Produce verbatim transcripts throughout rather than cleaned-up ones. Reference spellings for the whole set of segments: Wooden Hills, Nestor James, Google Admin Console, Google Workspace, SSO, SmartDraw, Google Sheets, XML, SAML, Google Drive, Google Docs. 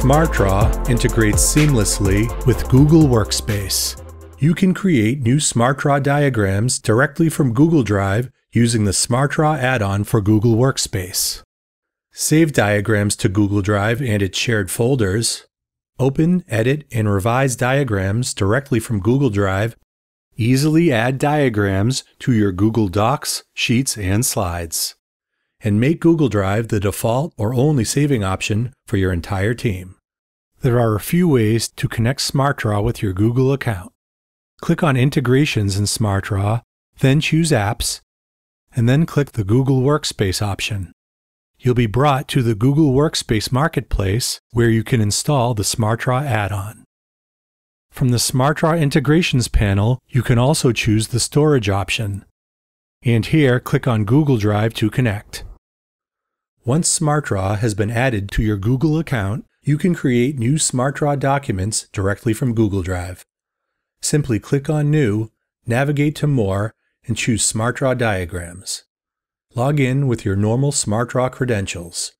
SmartDraw integrates seamlessly with Google Workspace. You can create new SmartDraw diagrams directly from Google Drive using the SmartDraw add-on for Google Workspace. Save diagrams to Google Drive and its shared folders. Open, edit, and revise diagrams directly from Google Drive. Easily add diagrams to your Google Docs, Sheets, and Slides. And make Google Drive the default or only saving option for your entire team. There are a few ways to connect SmartDraw with your Google account. Click on Integrations in SmartDraw, then choose Apps, and then click the Google Workspace option. You'll be brought to the Google Workspace Marketplace where you can install the SmartDraw add-on. From the SmartDraw Integrations panel, you can also choose the Storage option. And here, click on Google Drive to connect. Once SmartDraw has been added to your Google account, you can create new SmartDraw documents directly from Google Drive. Simply click on New, navigate to More, and choose SmartDraw Diagrams. Log in with your normal SmartDraw credentials.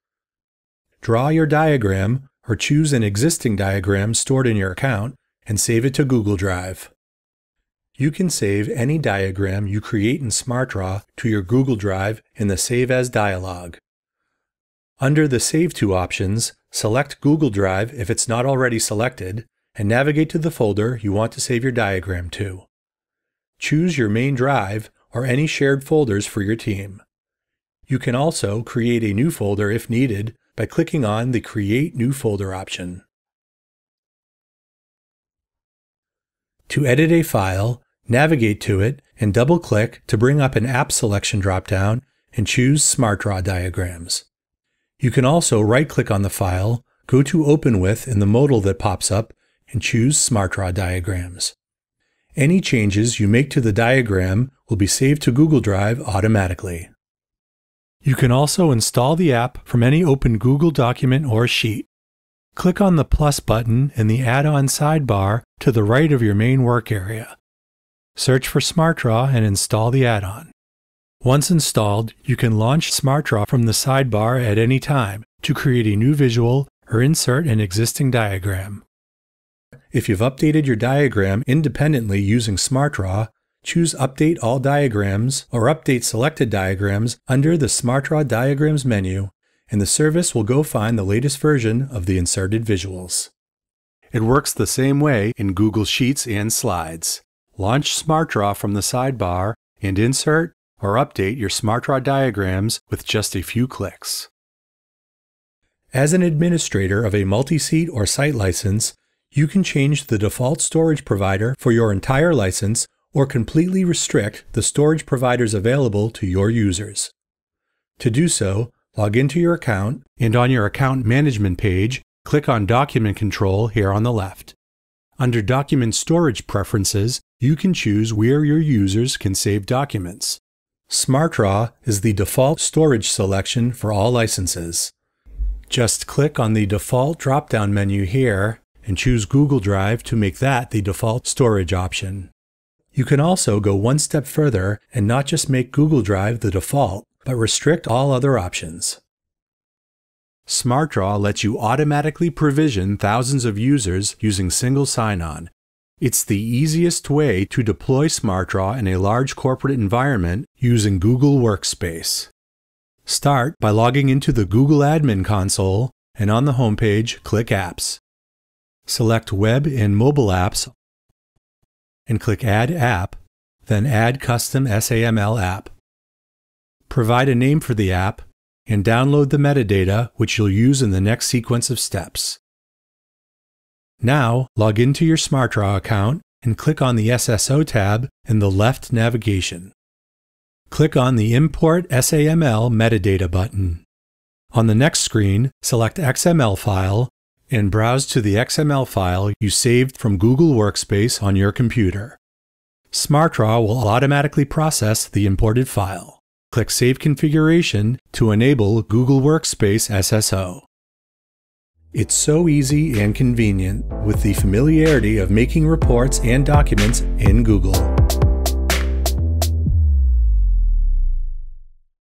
Draw your diagram or choose an existing diagram stored in your account and save it to Google Drive. You can save any diagram you create in SmartDraw to your Google Drive in the Save As dialog. Under the Save To options, select Google Drive if it's not already selected and navigate to the folder you want to save your diagram to. Choose your main drive or any shared folders for your team. You can also create a new folder if needed by clicking on the Create New Folder option. To edit a file, navigate to it and double-click to bring up an App Selection drop-down and choose SmartDraw Diagrams. You can also right-click on the file, go to Open With in the modal that pops up, and choose SmartDraw Diagrams. Any changes you make to the diagram will be saved to Google Drive automatically. You can also install the app from any open Google document or sheet. Click on the plus button in the add-on sidebar to the right of your main work area. Search for SmartDraw and install the add-on. Once installed, you can launch SmartDraw from the sidebar at any time to create a new visual or insert an existing diagram. If you've updated your diagram independently using SmartDraw, choose Update All Diagrams or Update Selected Diagrams under the SmartDraw Diagrams menu, and the service will go find the latest version of the inserted visuals. It works the same way in Google Sheets and Slides. Launch SmartDraw from the sidebar and insert or update your SmartDraw diagrams with just a few clicks. As an administrator of a multi-seat or site license, you can change the default storage provider for your entire license or completely restrict the storage providers available to your users. To do so, log into your account, and on your account management page, click on Document Control here on the left. Under Document Storage Preferences, you can choose where your users can save documents. SmartDraw is the default storage selection for all licenses. Just click on the default drop-down menu here and choose Google Drive to make that the default storage option. You can also go one step further and not just make Google Drive the default, but restrict all other options. SmartDraw lets you automatically provision thousands of users using single sign-on. It's the easiest way to deploy SmartDraw in a large corporate environment using Google Workspace. Start by logging into the Google Admin Console, and on the home page, click Apps. Select Web and Mobile Apps, and click Add App, then Add Custom S A M L App. Provide a name for the app, and download the metadata, which you'll use in the next sequence of steps. Now, log into your SmartDraw account and click on the S S O tab in the left navigation. Click on the Import S A M L Metadata button. On the next screen, select X M L file and browse to the X M L file you saved from Google Workspace on your computer. SmartDraw will automatically process the imported file. Click Save Configuration to enable Google Workspace S S O. It's so easy and convenient with the familiarity of making reports and documents in Google.